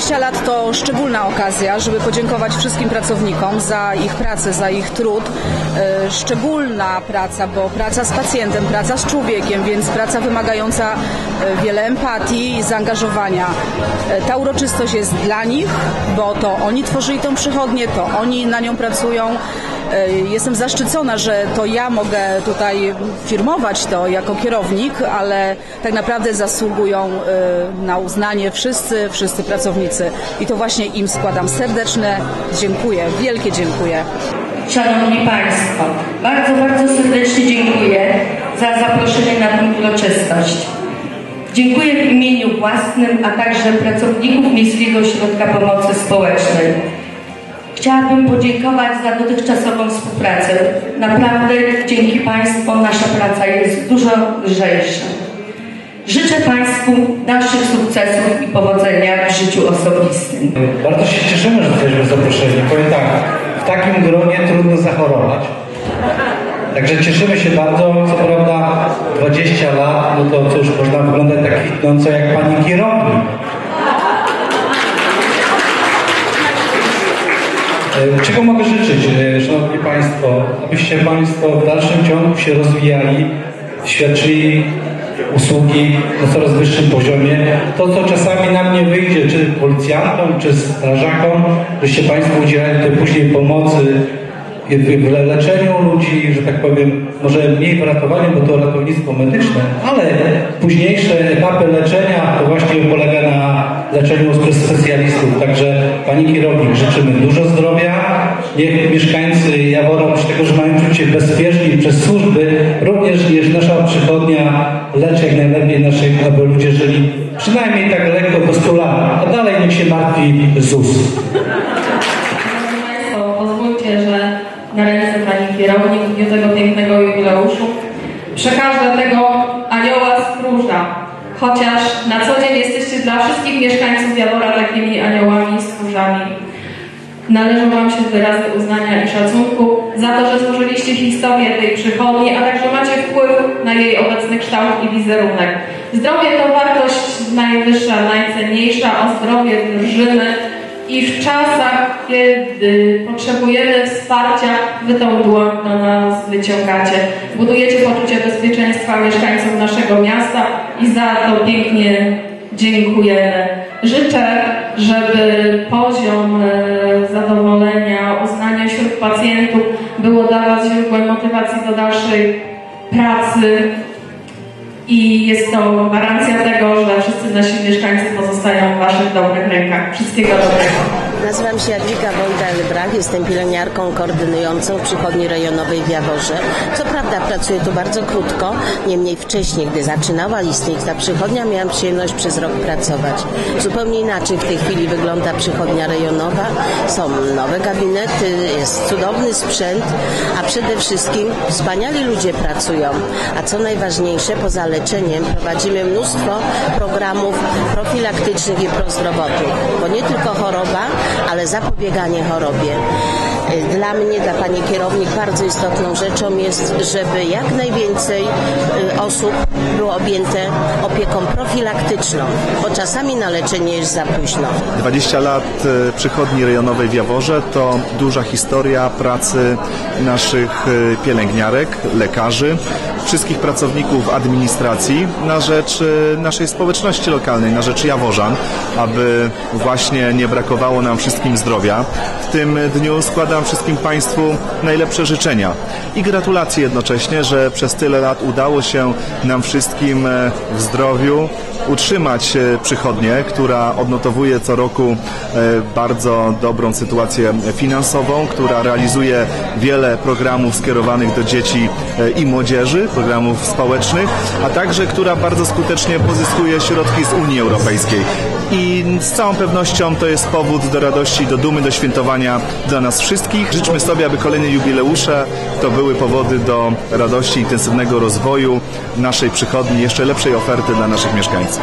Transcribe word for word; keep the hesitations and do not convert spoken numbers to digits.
dwadzieścia lat to szczególna okazja, żeby podziękować wszystkim pracownikom za ich pracę, za ich trud. Szczególna praca, bo praca z pacjentem, praca z człowiekiem, więc praca wymagająca wiele empatii i zaangażowania. Ta uroczystość jest dla nich, bo to oni tworzyli tę przychodnię, to oni na nią pracują. Jestem zaszczycona, że to ja mogę tutaj firmować to jako kierownik, ale tak naprawdę zasługują na uznanie wszyscy, wszyscy pracownicy. I to właśnie im składam serdeczne dziękuję, wielkie dziękuję. Szanowni Państwo, bardzo, bardzo serdecznie dziękuję za zaproszenie na tę uroczystość. Dziękuję w imieniu własnym, a także pracowników Miejskiego Ośrodka Pomocy Społecznej. Chciałabym podziękować za dotychczasową współpracę. Naprawdę dzięki Państwu nasza praca jest dużo lżejsza. Życzę Państwu dalszych sukcesów i powodzenia w życiu osobistym. Bardzo się cieszymy, że jesteśmy zaproszeni. Powiem tak, w takim gronie trudno zachorować. Także cieszymy się bardzo, co prawda dwadzieścia lat, no to cóż, można wyglądać tak kwitnąco jak pani kierownik. Czego mogę życzyć, Szanowni Państwo? Abyście Państwo w dalszym ciągu się rozwijali, świadczyli usługi na coraz wyższym poziomie. To, co czasami nam nie wyjdzie, czy policjantom, czy strażakom, żeście Państwo udzielali później pomocy w leczeniu ludzi, że tak powiem, może mniej w ratowaniu, bo to ratownictwo medyczne, ale późniejsze etapy leczenia to właśnie polega na leczeniu przez specjalistów. Także Pani kierownik, życzymy dużo zdrowia. Niech mieszkańcy Jawora, oprócz tego, że mają czuć się bezpieczni przez służby, również niech nasza przychodnia leczy jak najlepiej naszych, aby ludzie żyli przynajmniej tak lekko po stu lat, a dalej niech się martwi Z U S. Na ręce Pani kierownik w dniu tego pięknego jubileuszu przekażę tego anioła stróża, chociaż na co dzień jesteście dla wszystkich mieszkańców Jawora takimi aniołami i stróżami. Należą Wam się wyrazy uznania i szacunku za to, że stworzyliście historię tej przychodni, a także macie wpływ na jej obecny kształt i wizerunek. Zdrowie to wartość najwyższa, najcenniejsza, o zdrowie drżymy. I w czasach, kiedy potrzebujemy wsparcia, Wy tą dłoń do nas wyciągacie. Budujecie poczucie bezpieczeństwa mieszkańców naszego miasta i za to pięknie dziękujemy. Życzę, żeby poziom zadowolenia, uznania wśród pacjentów było dla Was źródłem motywacji do dalszej pracy. I jest to gwarancja tego, że wszyscy nasi mieszkańcy pozostają w Waszych dobrych rękach. Wszystkiego dobrego. Nazywam się Jadwika Wojda Elbrach, jestem pielęgniarką koordynującą w Przychodni Rejonowej w Jaworze. Co prawda pracuję tu bardzo krótko, niemniej wcześniej, gdy zaczynała istnieć ta przychodnia, miałam przyjemność przez rok pracować. Zupełnie inaczej w tej chwili wygląda Przychodnia Rejonowa. Są nowe gabinety, jest cudowny sprzęt, a przede wszystkim wspaniali ludzie pracują. A co najważniejsze, poza leczeniem prowadzimy mnóstwo programów profilaktycznych i prozdrowotnych, bo nie tylko choroba, ale zapobieganie chorobie. Dla mnie, dla Pani kierownik bardzo istotną rzeczą jest, żeby jak najwięcej osób było objęte opieką profilaktyczną, bo czasami na leczenie jest za późno. dwadzieścia lat Przychodni Rejonowej w Jaworze to duża historia pracy naszych pielęgniarek, lekarzy, wszystkich pracowników administracji na rzecz naszej społeczności lokalnej, na rzecz Jaworzan, aby właśnie nie brakowało nam wszystkim zdrowia. W tym dniu składam wszystkim Państwu najlepsze życzenia i gratulacje jednocześnie, że przez tyle lat udało się nam wszystkim w zdrowiu utrzymać przychodnię, która odnotowuje co roku bardzo dobrą sytuację finansową, która realizuje wiele programów skierowanych do dzieci i młodzieży, programów społecznych, a także która bardzo skutecznie pozyskuje środki z Unii Europejskiej. I z całą pewnością to jest powód do radości, do dumy, do świętowania dla nas wszystkich. Życzmy sobie, aby kolejne jubileusze to były powody do radości, intensywnego rozwoju naszej przychodni, jeszcze lepszej oferty dla naszych mieszkańców.